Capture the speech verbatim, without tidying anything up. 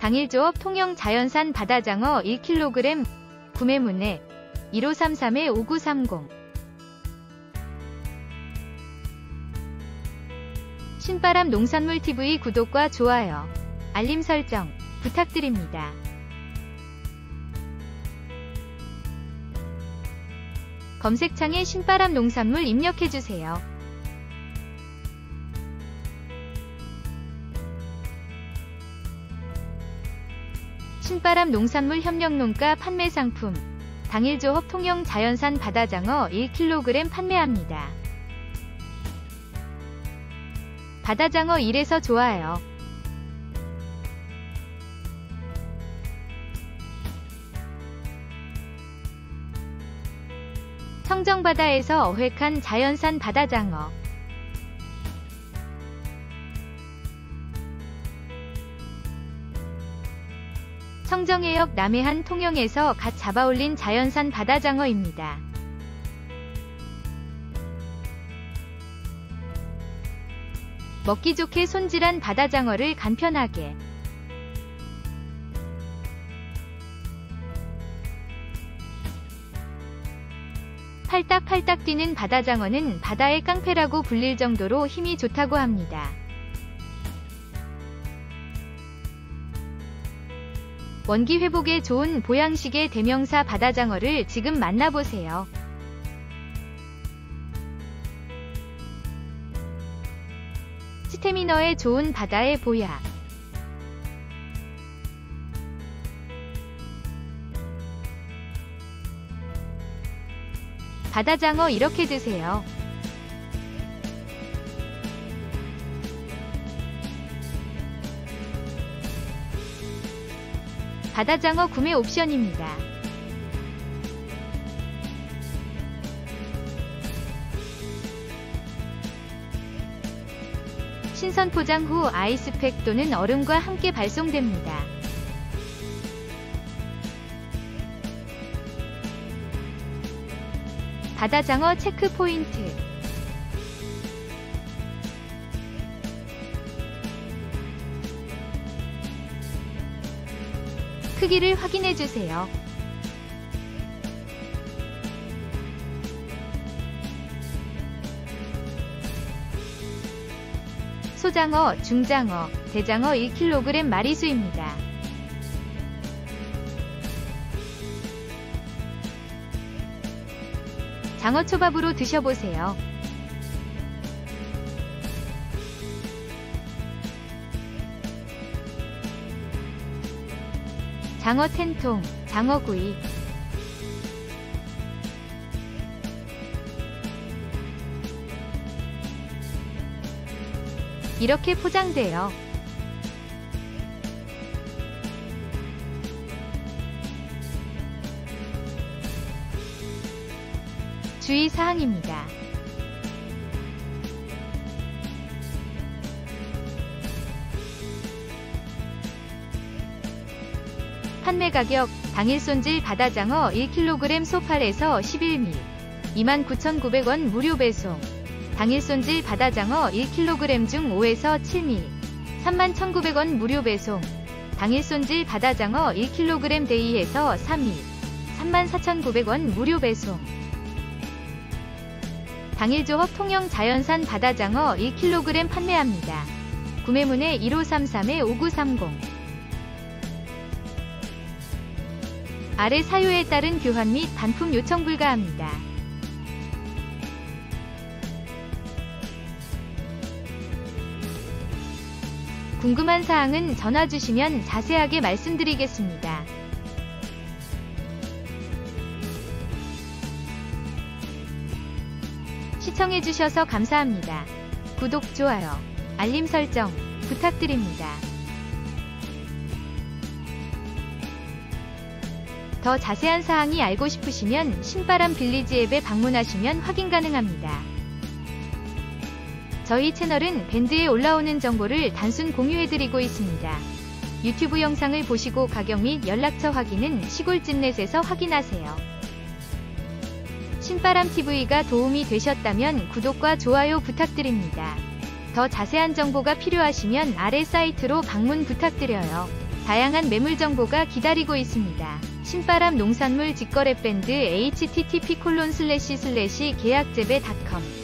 당일 조업 통영 자연산 바다장어 일 킬로그램 구매 문의 일오삼삼 오구삼공 신바람 농산물티비 구독과 좋아요, 알림 설정 부탁드립니다. 검색창에 신바람 농산물 입력해주세요. 신바람 농산물 협력농가 판매 상품 당일 조업 통영 자연산 바다장어 일 킬로그램 판매합니다. 바다장어 일에서 좋아요. 청정바다에서 어획한 자연산 바다장어 청정해역 남해안 통영에서 갓 잡아올린 자연산 바다장어입니다. 먹기 좋게 손질한 바다장어를 간편하게 팔딱팔딱 뛰는 바다장어는 바다의 깡패라고 불릴 정도로 힘이 좋다고 합니다. 원기 회복에 좋은 보양식의 대명사 바다장어를 지금 만나보세요. 스태미너에 좋은 바다의 보약 바다장어 이렇게 드세요. 바다장어 구매 옵션입니다. 신선 포장 후 아이스팩 또는 얼음과 함께 발송됩니다. 바다장어 체크포인트 크기를 확인해주세요. 소장어, 중장어, 대장어 일 킬로그램 마리수입니다. 장어초밥으로 드셔보세요. 장어 텐통, 장어구이 이렇게 포장돼요. 주의사항입니다. 판매가격 당일 손질 바다장어 일 킬로그램 소팔에서 십일 밀리미터 이만 구천구백 원 무료 배송 당일 손질 바다장어 일 킬로그램 중 오에서 칠 밀리미터 삼만 천구백 원 무료 배송 당일 손질 바다장어 일 킬로그램 대이에서 삼 밀리미터 삼만 사천구백 원 무료 배송 당일 조업 통영 자연산 바다장어 일 킬로그램 판매합니다. 구매문의 일오삼삼 오구삼공 아래 사유에 따른 교환 및 반품 요청 불가합니다. 궁금한 사항은 전화 주시면 자세하게 말씀드리겠습니다. 시청해주셔서 감사합니다. 구독, 좋아요, 알림 설정 부탁드립니다. 더 자세한 사항이 알고 싶으시면 신바람 빌리지 앱에 방문하시면 확인 가능합니다. 저희 채널은 밴드에 올라오는 정보를 단순 공유해드리고 있습니다. 유튜브 영상을 보시고 가격 및 연락처 확인은 시골집넷에서 확인하세요. 신바람티비가 도움이 되셨다면 구독과 좋아요 부탁드립니다. 더 자세한 정보가 필요하시면 아래 사이트로 방문 부탁드려요. 다양한 매물 정보가 기다리고 있습니다. 신바람 농산물 직거래 밴드 에이치티티피 콜론 슬래시 슬래시 계약재배닷컴